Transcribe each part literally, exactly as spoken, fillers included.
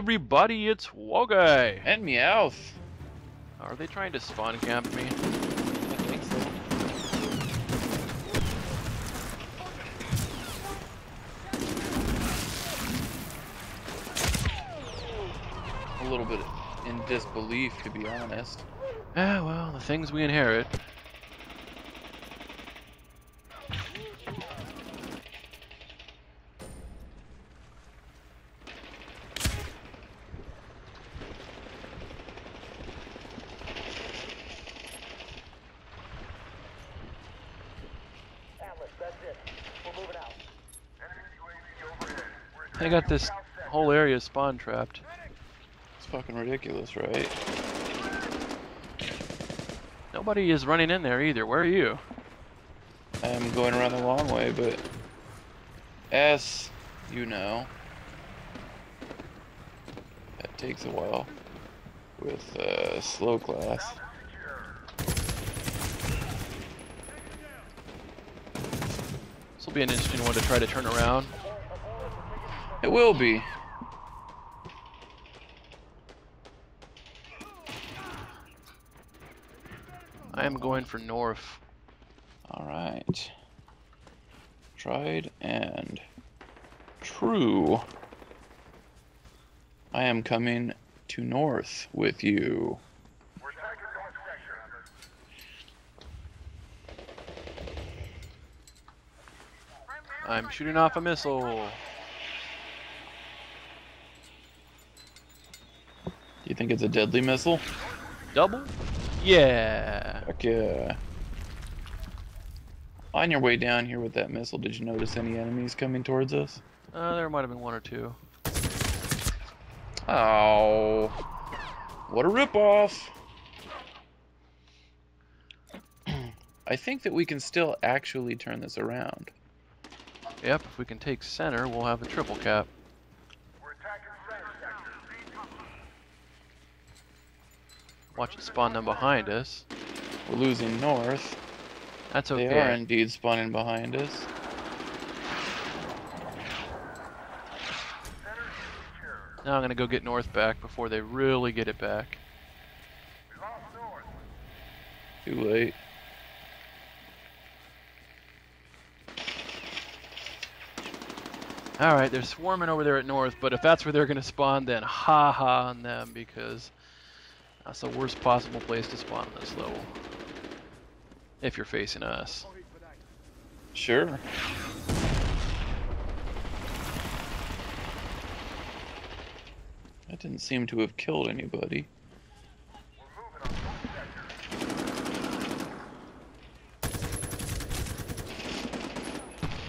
everybody, it's Wallguy! And Meowth! Are they trying to spawn camp me? I think so. A little bit in disbelief, to be honest. Ah, well, the things we inherit. I got this whole area spawn trapped. It's fucking ridiculous, right? Nobody is running in there either. Where are you? I'm going around the long way, but as you know, that takes a while with uh, slow class. This will be an interesting one to try to turn around. It will be. I am going for north. Alright. Tried and true. I am coming to north with you. I'm shooting off a missile. You think it's a deadly missile? Double? Yeah. Fuck yeah. On your way down here with that missile, did you notice any enemies coming towards us? Uh, there might have been one or two. Oh. What a ripoff! I think that we can still actually turn this around. Yep, if we can take center, we'll have a triple cap. Watch it spawn them behind us. We're losing north. That's okay. They are indeed spawning behind us. Now I'm gonna go get north back before they really get it back. Too late. Alright, they're swarming over there at north, but if that's where they're gonna spawn, then ha ha on them, because that's the worst possible place to spawn on this level. If you're facing us. Sure. That didn't seem to have killed anybody.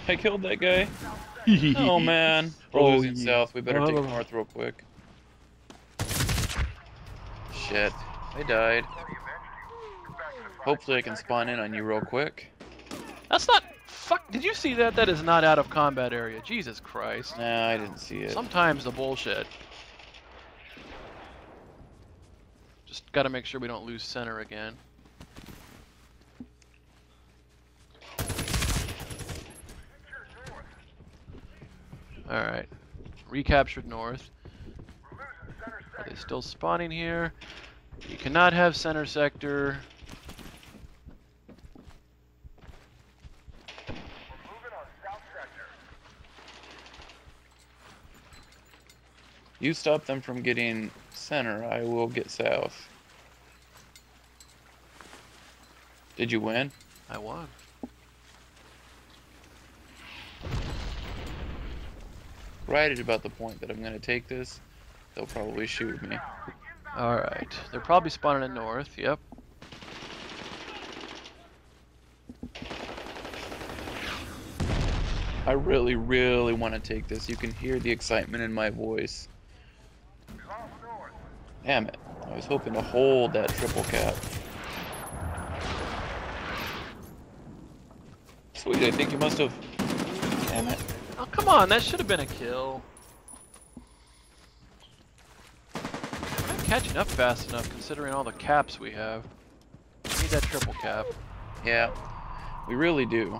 I killed that guy. Oh man. We're losing south. We better take north real quick. Shit, I died. Hopefully I can spawn in on you real quick. That's not... Fuck, did you see that? That is not out of combat area. Jesus Christ. Nah, I didn't see it. Sometimes the bullshit. Just gotta make sure we don't lose center again. Alright. Recaptured north. Are they still spawning here? You cannot have center sector. We're moving on south sector. You stop them from getting center, I will get south. Did you win? I won. Right at about the point that I'm going to take this. They'll probably shoot me. Alright. They're probably spawning in north, yep. I really, really want to take this. You can hear the excitement in my voice. Damn it. I was hoping to hold that triple cap. Sweet, I think you must have... Damn it. Oh, come on. That should have been a kill. Catching up fast enough considering all the caps we have. We need that triple cap. Yeah, we really do.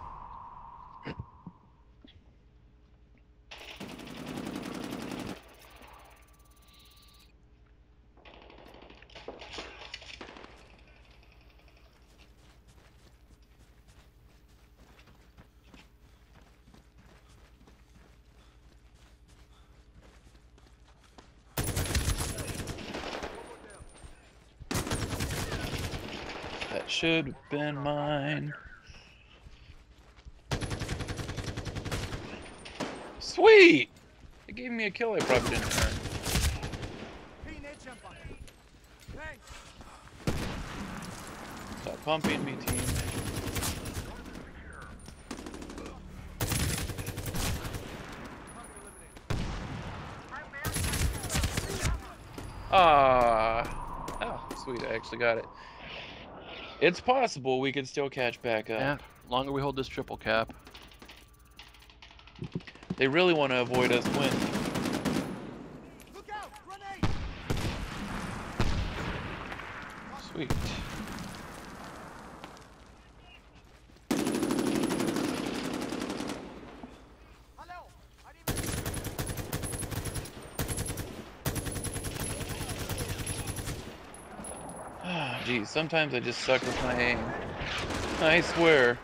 That should have been mine. Sweet! It gave me a kill I probably didn't earn. Stop pumping me, team. Ah, oh, sweet, I actually got it. It's possible we can still catch back up. Yeah, longer we hold this triple cap. They really want to avoid us winning. Look out, grenade! Sweet. Geez, sometimes I just suck with my aim. I swear.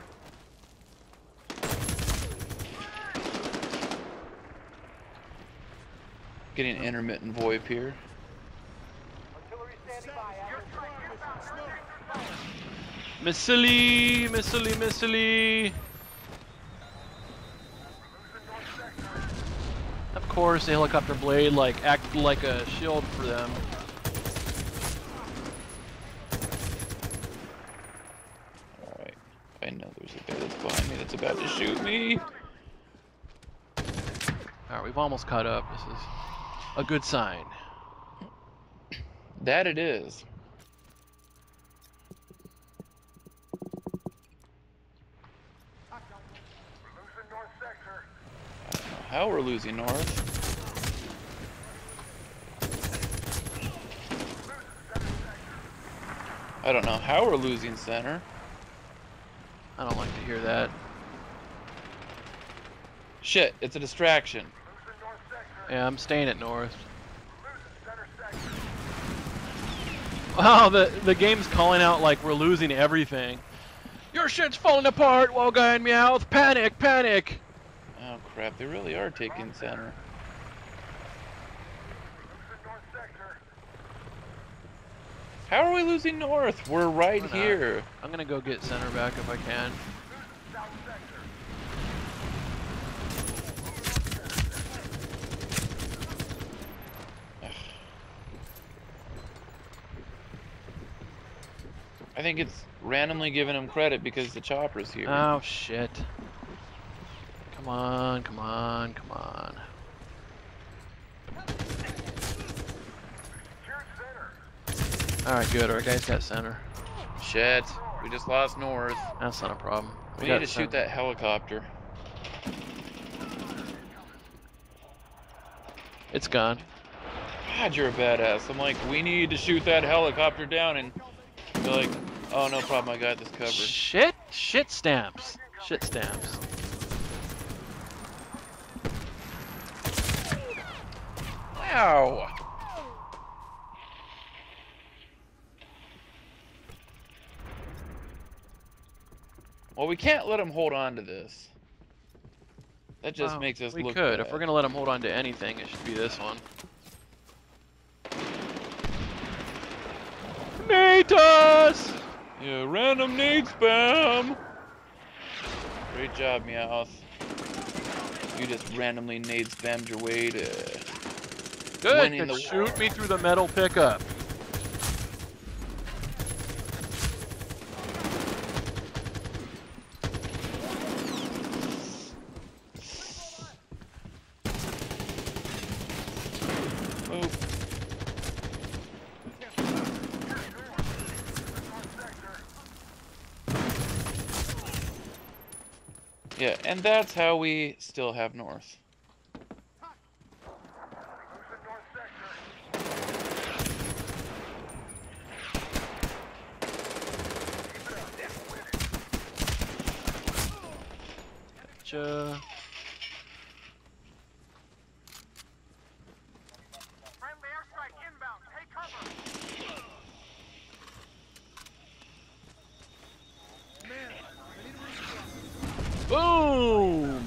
Getting an intermittent VoIP here. Missile, missile, missile. Of course, the helicopter blade like acted like a shield for them. About to shoot me. Alright, we've almost caught up. This is a good sign. That it is. I don't know how we're losing north. I don't know how we're losing center. I don't like to hear that. Shit, it's a distraction. Yeah, I'm staying at north. Wow, the, the game's calling out like we're losing everything. Your shit's falling apart, Wallguy and Meowth. Panic, panic. Oh crap, they really are taking center. How are we losing north? We're right We're here. I'm gonna go get center back if I can. I think it's randomly giving him credit because the chopper's here. Oh shit. Come on, come on, come on. Alright, good. Our guys got center. Shit. We just lost north. That's not a problem. We, we need to center. Shoot that helicopter. It's gone. God, you're a badass. I'm like, we need to shoot that helicopter down and... They're like, oh, no problem, I got this covered. Shit! Shit stamps. Shit stamps. Wow! Well, we can't let them hold on to this. That just well, makes us we look We could. Bad. If we're going to let them hold on to anything, it should be this one. Nate us! Yeah, random nade spam! Great job, Meowth. You just randomly nade spammed your way to... Good! Winning the shoot war. Me through the metal pickup. Yeah, and that's how we still have north. Gotcha. Boom!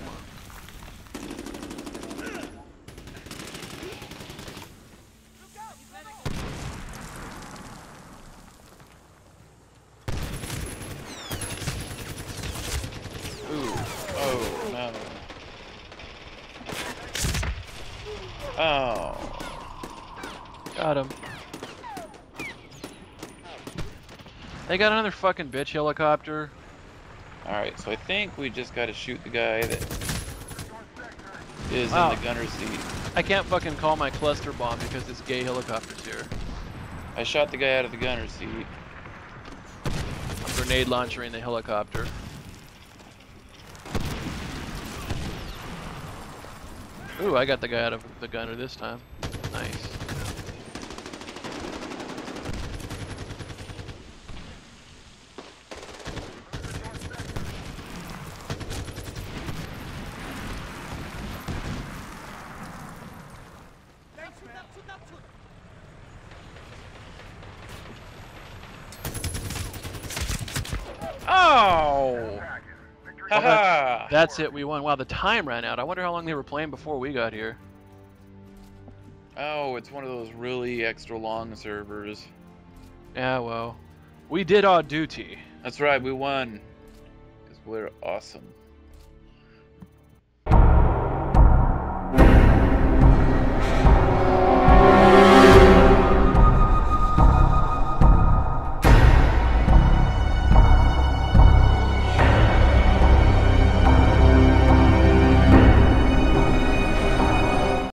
Oh, no. Oh. Got him. They got another fucking bitch helicopter. Alright, so I think we just gotta shoot the guy that is wow. in the gunner's seat. I can't fucking call my cluster bomb because this gay helicopter's here. I shot the guy out of the gunner's seat. I'm grenade launchering the helicopter. Ooh, I got the guy out of the gunner this time. Nice. Oh! Haha! That's it, we won. Wow, the time ran out. I wonder how long they were playing before we got here. Oh, it's one of those really extra long servers. Yeah, well. We did our duty. That's right, we won. Because we're awesome.